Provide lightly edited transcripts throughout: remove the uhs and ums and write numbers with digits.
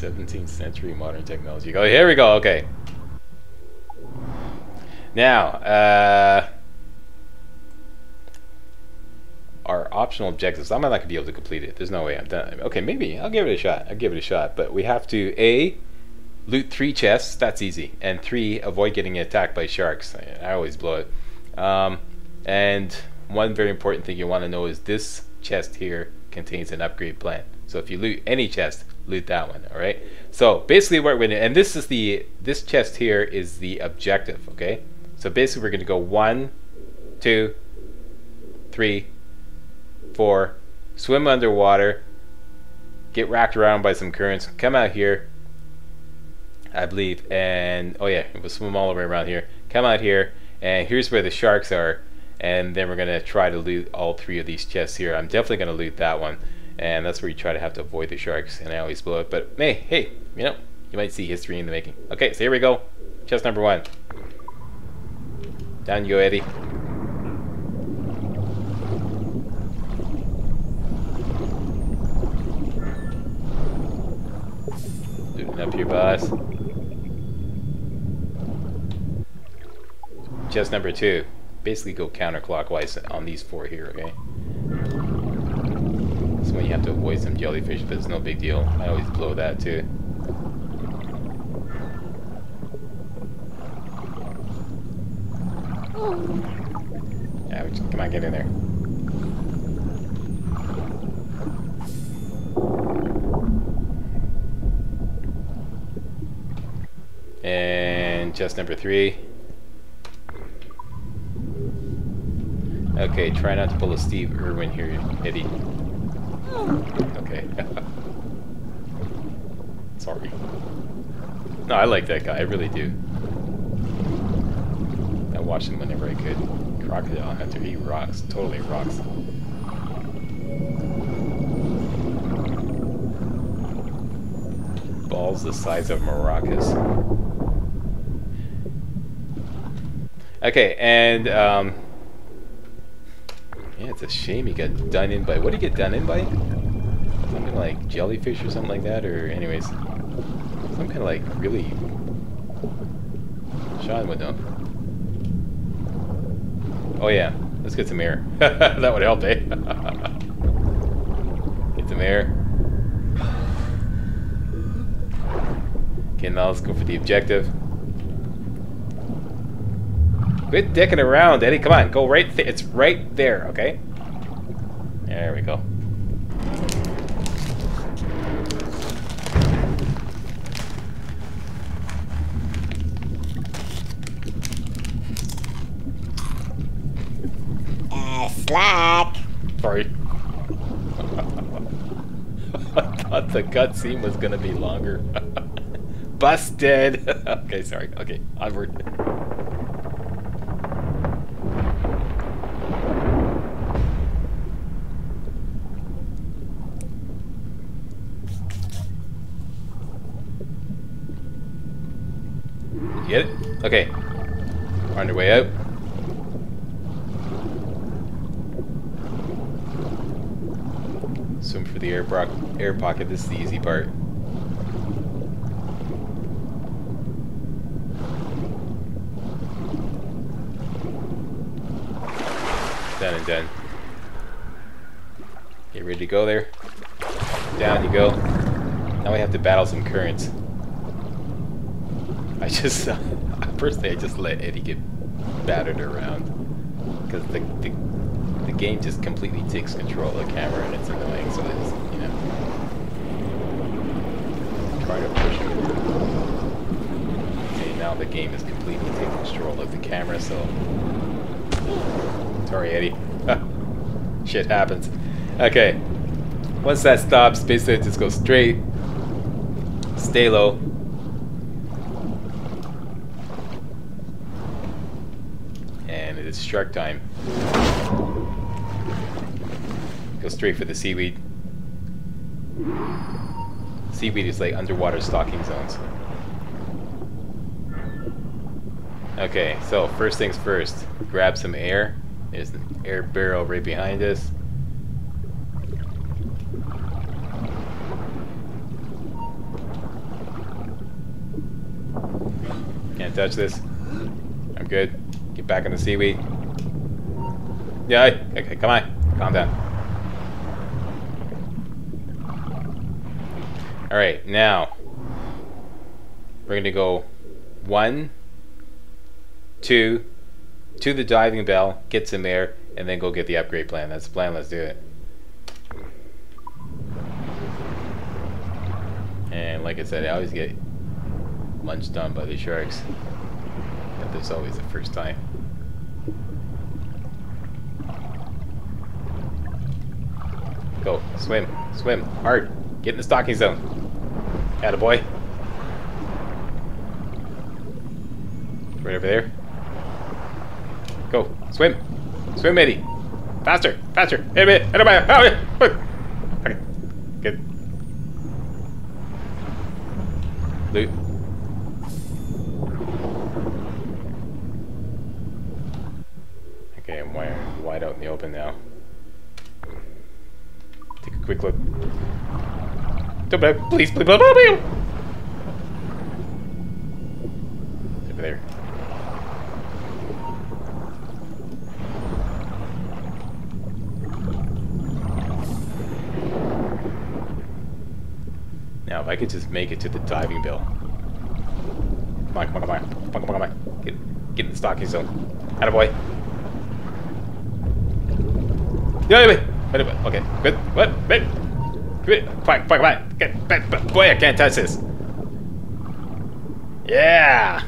17th century modern technology. Oh, here we go. Okay. Now, our optional objectives. I'm not gonna be able to complete it. There's no way I'm done. Okay, maybe I'll give it a shot. I'll give it a shot. But we have to A, loot 3 chests. That's easy. And 3, avoid getting attacked by sharks. I always blow it. And one very important thing you want to know is this chest here contains an upgrade plan. So if you loot any chest, loot that one. All right. So basically, what we're gonna, and this is the, this chest here is the objective. Okay. So basically, we're gonna go 1, 2, 3, 4, swim underwater, get racked around by some currents, come out here, I believe, and oh yeah, we'll swim all the way around here, come out here, and here's where the sharks are, and then we're gonna try to loot all 3 of these chests here. I'm definitely gonna loot that one, and that's where you try to have to avoid the sharks, and I always blow it, but hey, you know, you might see history in the making. Okay, so here we go, chest number 1. Down you go, Eddie. Looting up your boss. Chest number 2. Basically go counterclockwise on these 4 here, okay? This one you have to avoid some jellyfish, but it's no big deal. I always blow that too. Yeah, we just, come on, get in there. And chest number 3. Okay, try not to pull a Steve Irwin here, Eddie. Okay. Sorry. No, I like that guy. I really do. I watched him whenever I could. Crocodile Hunter, he rocks. Totally rocks. Balls the size of maracas. Okay, and yeah, it's a shame he got done in by. What did he get done in by? Something like jellyfish or something like that, or anyways, some kind of like really. Sean would know. Oh yeah, let's get some air. That would help, eh? Get some air. Okay, now let's go for the objective. Quit dicking around, Eddie. Come on, go right there. It's right there, okay? There we go. Slack! Sorry. I thought the cutscene was gonna be longer. Busted! Okay, sorry. Okay, onward. Get it? Okay. On your way out. Swim for the air pocket. This is the easy part. Done and done. Get ready to go there. Down you go. Now we have to battle some currents. I just, personally, I just let Eddie get battered around because the game just completely takes control of the camera and it's annoying. So I just, you know, try to push him. Okay, now the game is completely taking control of the camera. So sorry, Eddie. Shit happens. Okay, once that stops, basically just go straight, stay low. It's shark time. Go straight for the seaweed. Seaweed is like underwater stalking zones. Okay, so first things first. Grab some air. There's an air barrel right behind us. touch this. I'm good. Get back in the seaweed. Yeah, okay, come on. Calm down. Alright, now we're gonna go 1, 2 to the diving bell, gets in there, and then go get the upgrade plan. That's the plan, let's do it. And like I said, I always get munched on by the sharks. But there's always the first time. Go, swim, swim, hard. Get in the stocking zone. Attaboy. Right over there. Go. Swim. Swim, Eddie. Faster. Faster. Hey, man. Okay. Good. Loot. Okay, I'm wide out in the open now. Take a quick look. Please, please, please, please. Over there. Now, if I could just make it to the diving bell. Come on, come on, come on, come on, come on. Get in the stocking zone. Attaboy. Yeah, wait. Okay, good. What? Wait. Quack, quack, quack. Get back. Boy, I can't touch this. Yeah!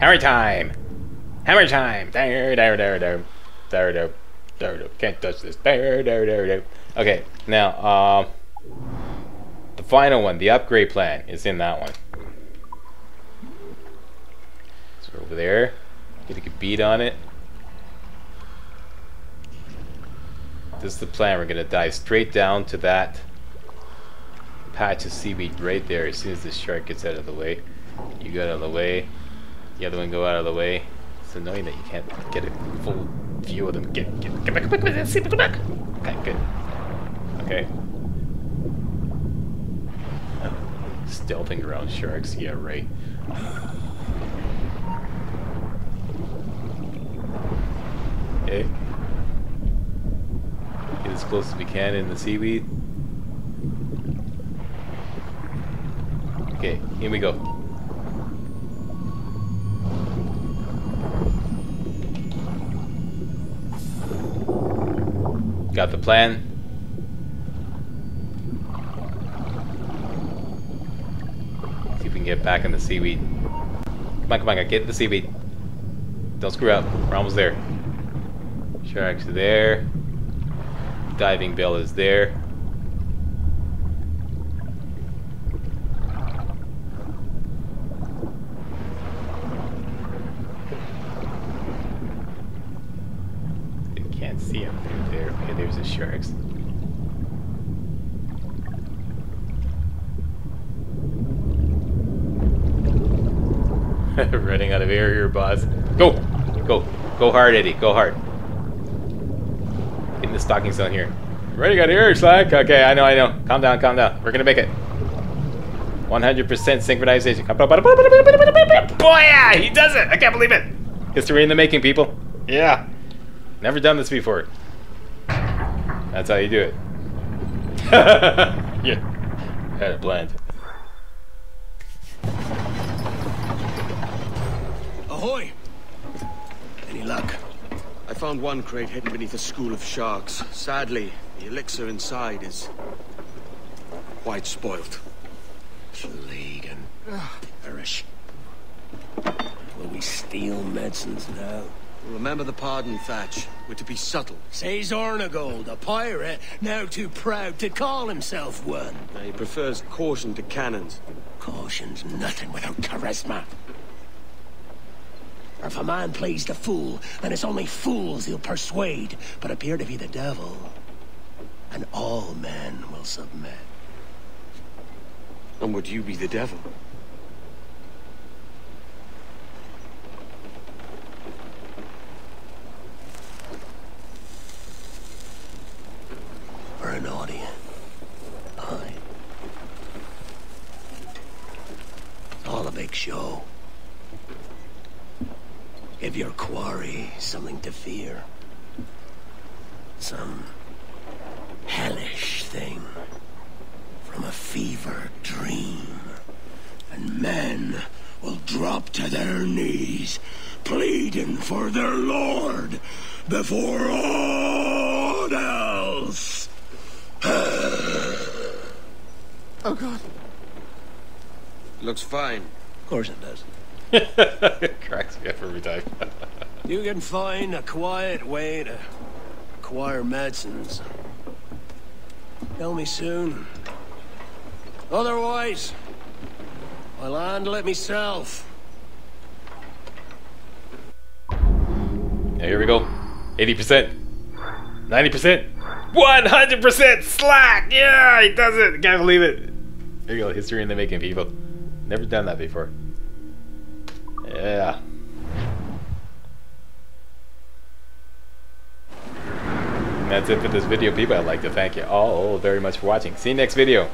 Hammer time! Hammer time! There. Can't touch this. There. Okay, now, the final one, the upgrade plan, is in that one. So we're over there. Get a good bead on it. This is the plan. We're gonna dive straight down to that patch of seaweed right there. As soon as the shark gets out of the way, you go out of the way, the other one go out of the way. It's annoying that you can't get a full view of them. Get back. Okay, good. Okay. Stealthing around sharks, yeah, right. Okay. Get as close as we can in the seaweed. Okay, here we go. Got the plan. See if we can get back in the seaweed. Come on, get in the seaweed. Don't screw up. We're almost there. Sharks are there. Diving bell is there. Sharks. Running out of air here, boss. Go hard, Eddie. Go hard. Get in the stocking zone here. Running out of air, Slack. Okay, I know. Calm down. We're gonna make it. 100% synchronization. Boy, he does it! I can't believe it. History in the making, people. Yeah. Never done this before. That's how you do it. Yeah. Had it planned. Ahoy! Any luck? I found one crate hidden beneath a school of sharks. Sadly, the elixir inside is quite spoilt. Plague and perish. Will we steal medicines now? Remember the pardon, Thatch. We're to be subtle. Says Ornegold, a pirate, now too proud to call himself one. He prefers caution to cannons. Caution's nothing without charisma. Or if a man plays the fool, then it's only fools he'll persuade, but appear to be the devil. And all men will submit. And would you be the devil? An audience. It's all a big show. Give your quarry something to fear. Some hellish thing from a fever dream. And men will drop to their knees, pleading for their lord before all else. Oh, God. Looks fine. Of course it does. It cracks me up every time. You can find a quiet way to acquire medicines. Tell me soon. Otherwise, I'll handle it myself. Here we go. 80%. 90%. 100% slack! Yeah, he does it! Can't believe it. There you go, history in the making, people. Never done that before. Yeah. And that's it for this video, people. I'd like to thank you all very much for watching. See you next video.